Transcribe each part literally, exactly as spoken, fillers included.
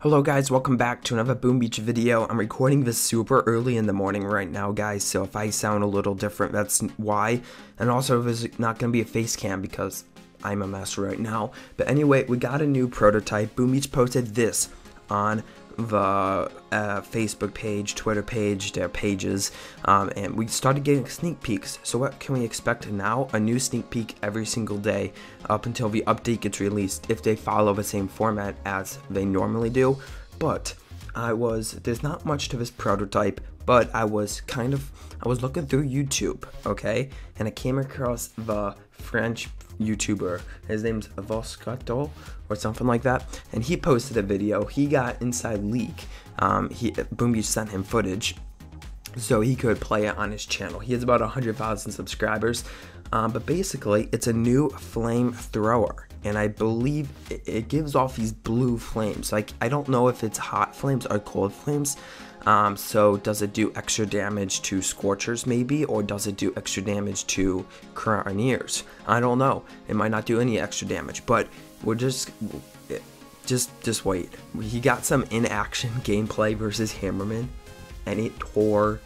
Hello guys, welcome back to another Boom Beach video. I'm recording this super early in the morning right now guys, so if I sound a little different, that's why. And also there's not going to be a face cam because I'm a mess right now. But anyway, we got a new prototype. Boom Beach posted this on the uh, Facebook page, Twitter page, their pages, um, and we started getting sneak peeks. So what can we expect now? A new sneak peek every single day up until the update gets released, if they follow the same format as they normally do. But I was, there's not much to this prototype, but I was kind of, I was looking through YouTube, okay, and I came across the French YouTuber, his name's Voskato or something like that, and he posted a video. He got inside leak, um, he, Boom Beach sent him footage so he could play it on his channel. He has about one hundred thousand subscribers, um, but basically it's a new flamethrower, and I believe it, it gives off these blue flames. Like, I don't know if it's hot flames or cold flames. Um, so does it do extra damage to scorchers maybe, or does it do extra damage to carabiniers? I don't know. It might not do any extra damage, but we're just, just, just wait. He got some in-action gameplay versus Hammerman, and it tore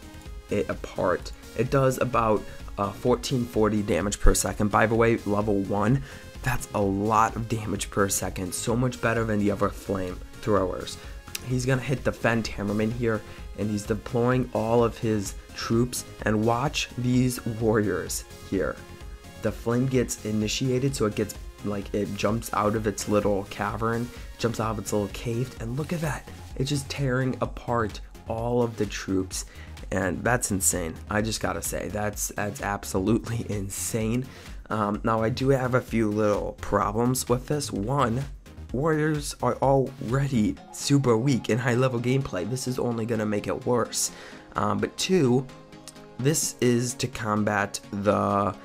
it apart. It does about uh, fourteen forty damage per second. By the way, level one, that's a lot of damage per second. So much better than the other flame throwers. He's gonna hit defend Hammerman here, and he's deploying all of his troops, and watch these warriors here. The flame gets initiated, so it gets, like, it jumps out of its little cavern, jumps out of its little cave, and look at that. It's just tearing apart all of the troops, and that's insane. I just gotta say, that's, that's absolutely insane. Um, now I do have a few little problems with this. One, warriors are already super weak in high level gameplay. This is only gonna make it worse. Um, but two, this is to combat the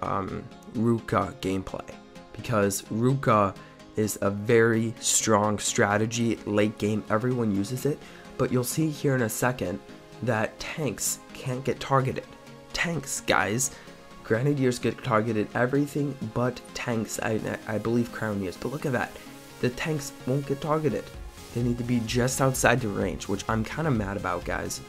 um, Ruka gameplay, because Ruka is a very strong strategy late game. Everyone uses it, but you'll see here in a second that tanks can't get targeted. Tanks, guys. Grenadiers get targeted, everything but tanks, I, I believe crowniers, but look at that. The tanks won't get targeted. They need to be just outside the range, which I'm kind of mad about, guys.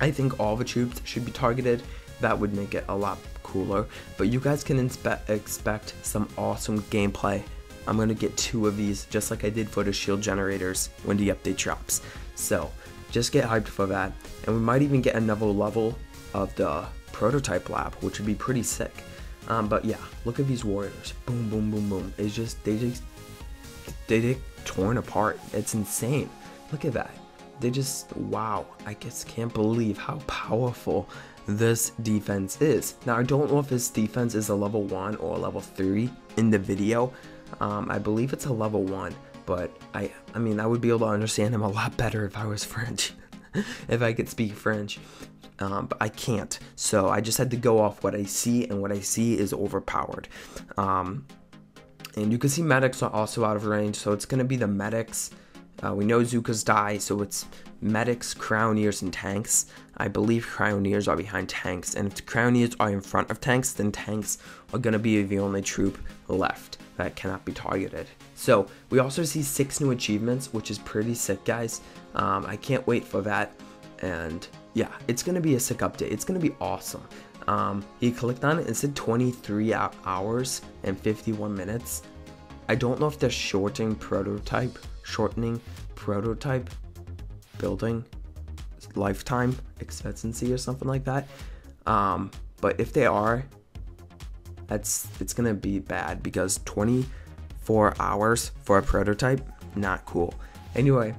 I think all the troops should be targeted. That would make it a lot cooler, but you guys can expect some awesome gameplay. I'm going to get two of these, just like I did for the shield generators when the update drops. So, just get hyped for that, and we might even get another level of the prototype lab, which would be pretty sick. Um, but yeah, look at these warriors. Boom, boom, boom, boom. It's just, they just, they get torn apart. It's insane. Look at that. They just, wow. I just can't believe how powerful this defense is. Now, I don't know if this defense is a level one or a level three in the video. Um, I believe it's a level one, but I, I mean, I would be able to understand him a lot better if I was French, if I could speak French. Um, but I can't, so I just had to go off what I see, and what I see is overpowered. Um, and you can see medics are also out of range, so it's going to be the medics. Uh, we know Zukas die, so it's medics, crowniers, and tanks. I believe crowniers are behind tanks, and if crowniers are in front of tanks, then tanks are going to be the only troop left that cannot be targeted. So we also see six new achievements, which is pretty sick, guys. Um, I can't wait for that. And yeah, it's going to be a sick update. It's going to be awesome. Um, he clicked on it and said twenty-three hours and fifty-one minutes. I don't know if they're shorting prototype, shortening prototype, building, lifetime expectancy or something like that. Um, but if they are, that's, it's going to be bad, because twenty-four hours for a prototype, not cool. Anyway,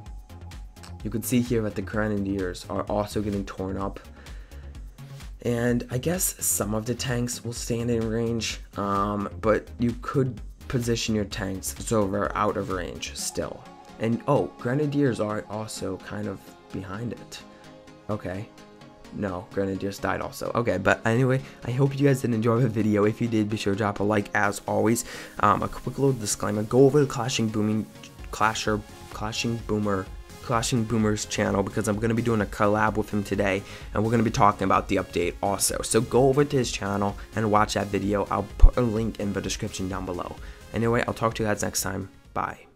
you can see here that the Grenadiers are also getting torn up. And I guess some of the tanks will stand in range, um, but you could position your tanks so they're out of range still. And oh, Grenadiers are also kind of behind it. Okay. No, Grenadiers died also. Okay, but anyway, I hope you guys did enjoy the video. If you did, be sure to drop a like as always. Um, a quick little disclaimer, go over to Clashing Booming, Clasher, Clashing Boomer, Clashing Boomer's channel, because I'm going to be doing a collab with him today, and we're going to be talking about the update also. So go over to his channel and watch that video. I'll put a link in the description down below. Anyway, I'll talk to you guys next time. Bye.